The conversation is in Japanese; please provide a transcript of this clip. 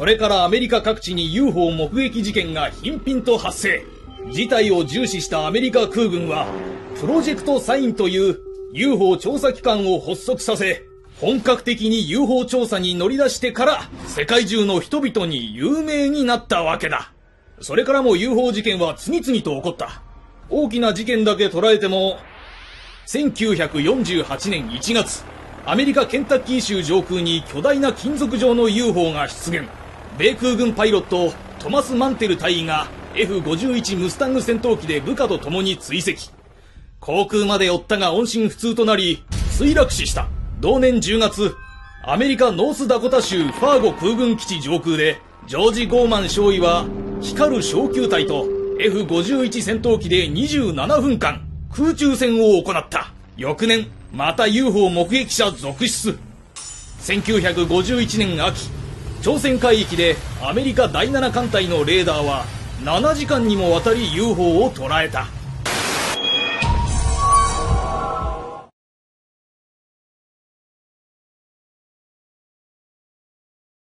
それからアメリカ各地に UFO 目撃事件が頻々と発生。事態を重視したアメリカ空軍は、プロジェクトサインという UFO 調査機関を発足させ、本格的に UFO 調査に乗り出してから、世界中の人々に有名になったわけだ。それからも UFO 事件は次々と起こった。大きな事件だけ捉えても、1948年1月、アメリカ・ケンタッキー州上空に巨大な金属状の UFO が出現。米空軍パイロット、トマス・マンテル大尉が F51 ムスタング戦闘機で部下と共に追跡。航空まで追ったが音信不通となり、墜落死した。同年10月、アメリカ・ノースダコタ州ファーゴ空軍基地上空で、ジョージ・ゴーマン少尉は、光る小球体と F51 戦闘機で27分間、空中戦を行った。翌年、また UFO 目撃者続出。1951年秋、朝鮮海域でアメリカ第7艦隊のレーダーは7時間にもわたり UFO を捉えた。